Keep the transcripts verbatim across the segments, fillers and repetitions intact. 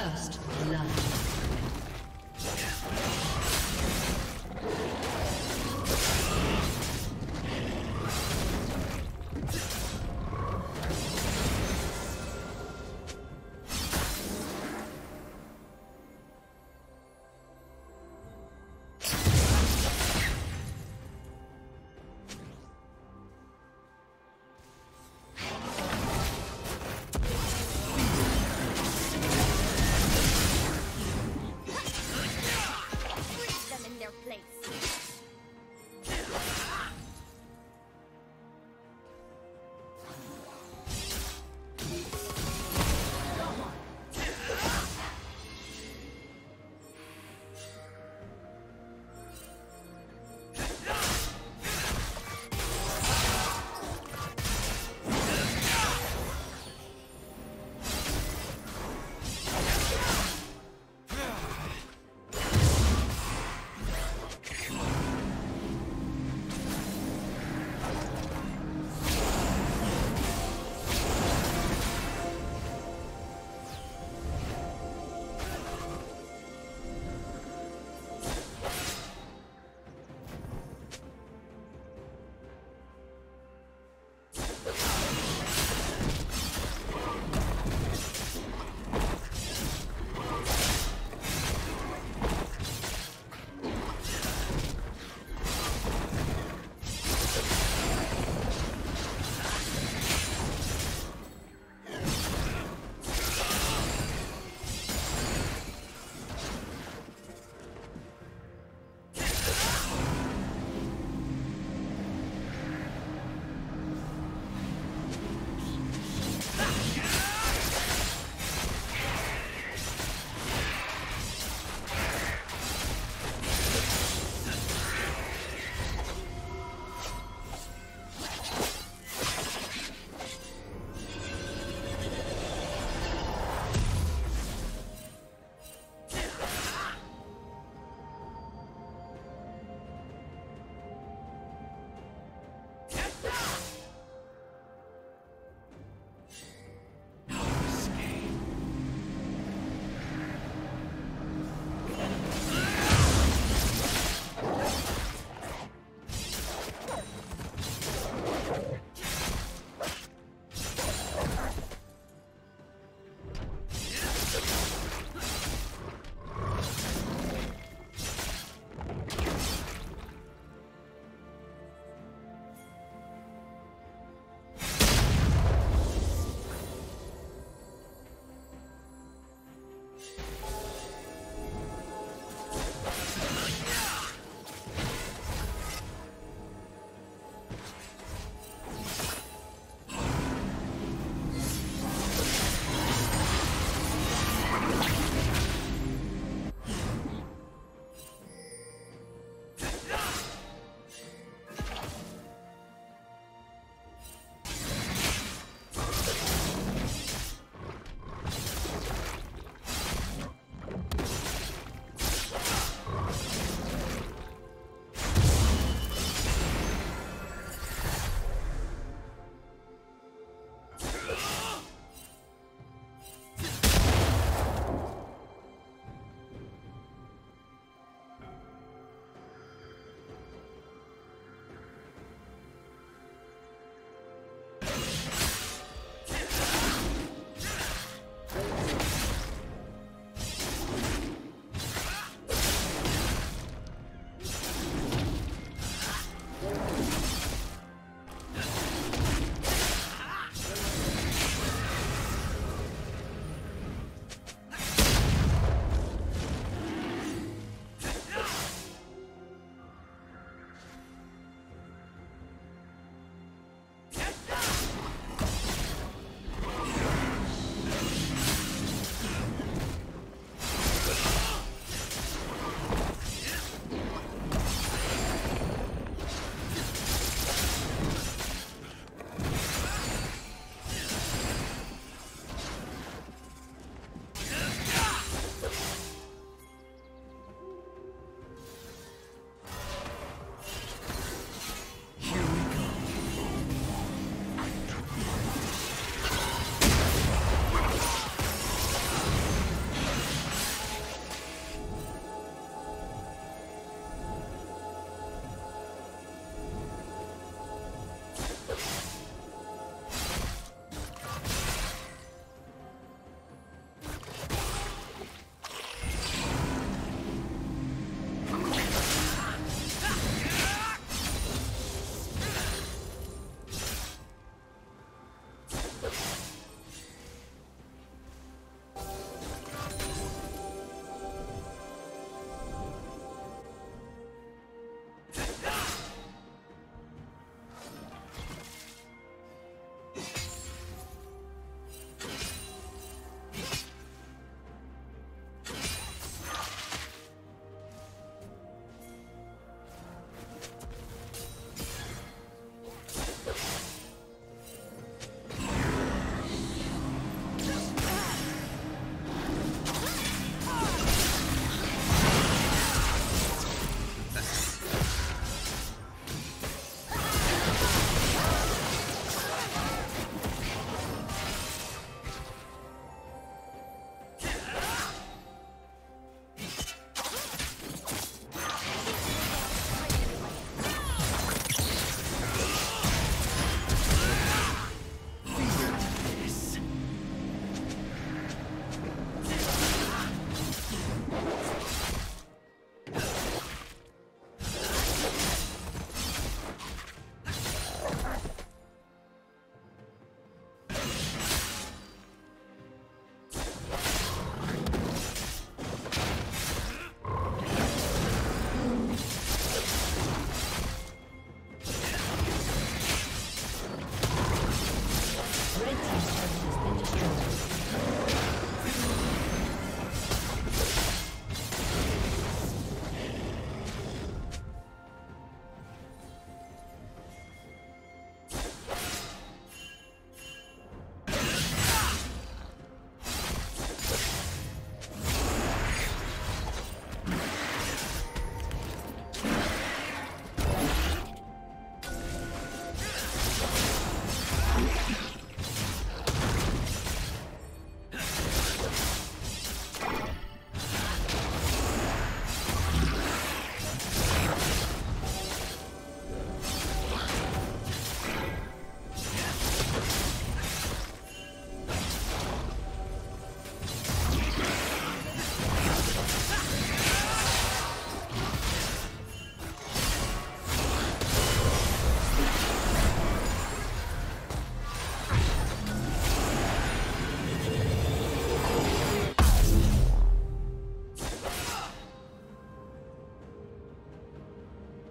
First love.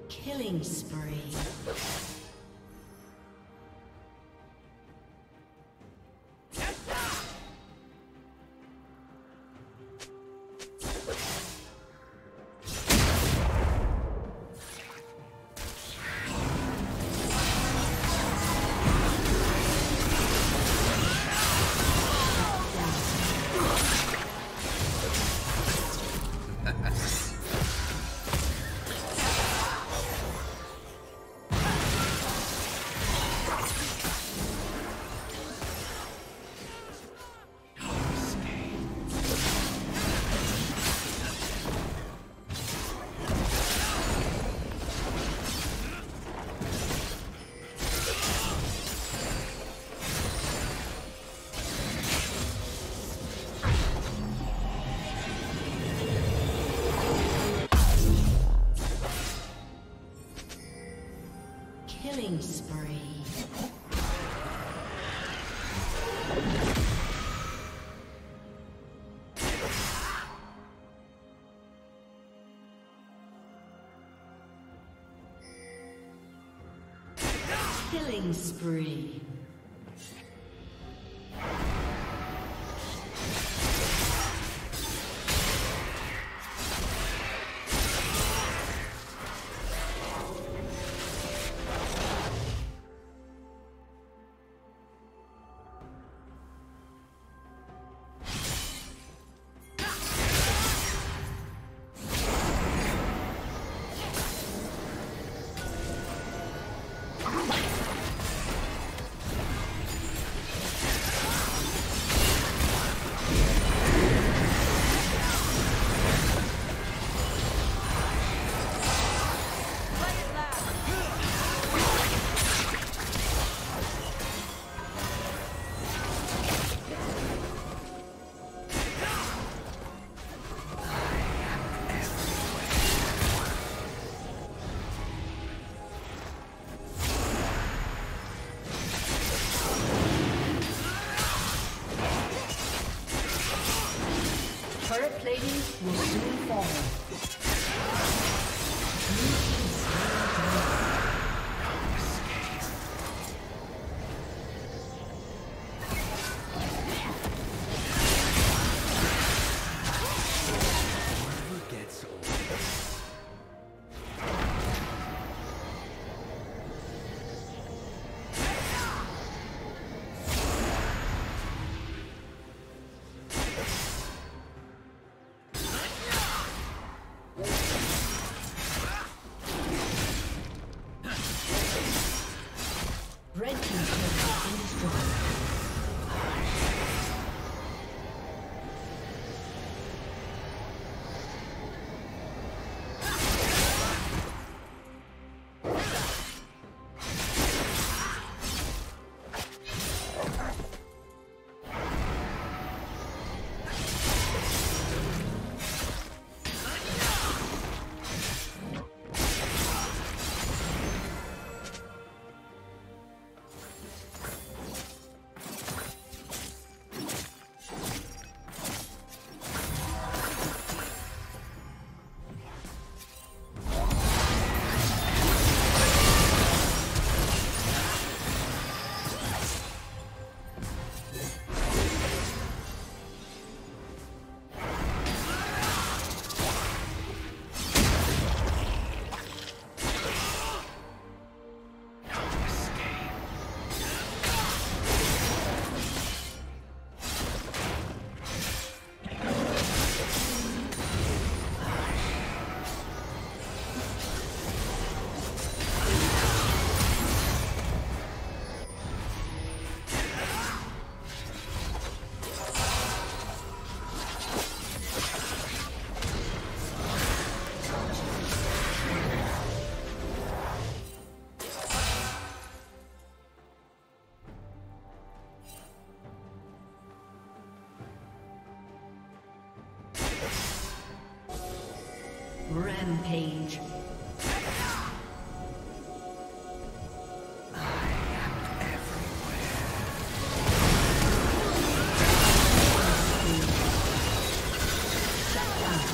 Killing spree. Killing spree. Killing spree. Rampage. I am everywhere. Shut down.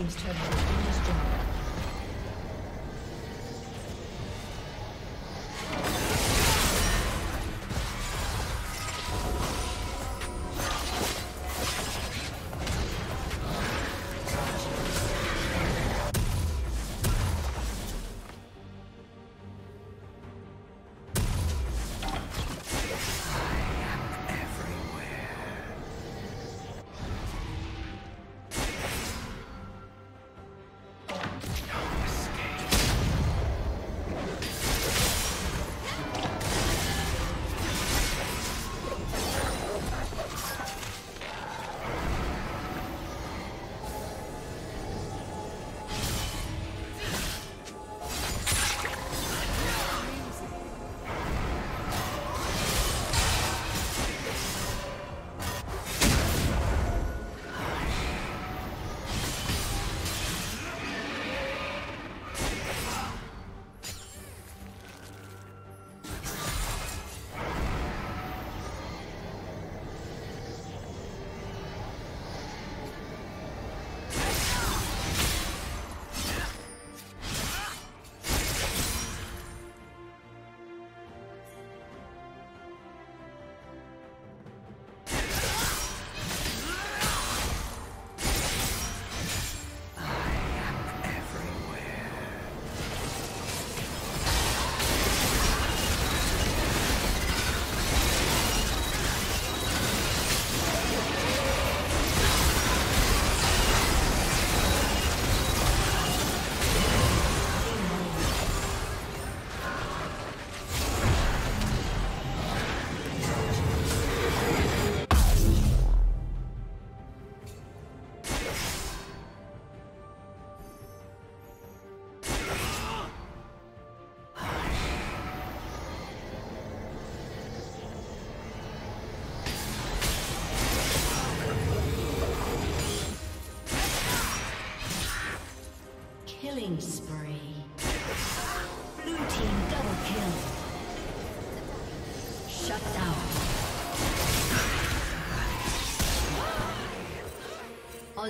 team's turret has been destroyed. Killing spree. Blue team double kill. Shut down.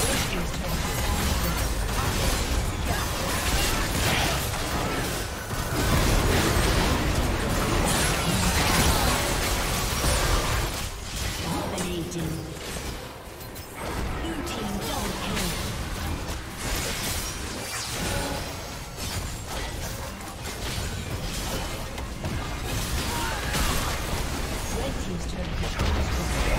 Blue team's turret has been destroyed. Dominating. Blue team double kill. He's trying to get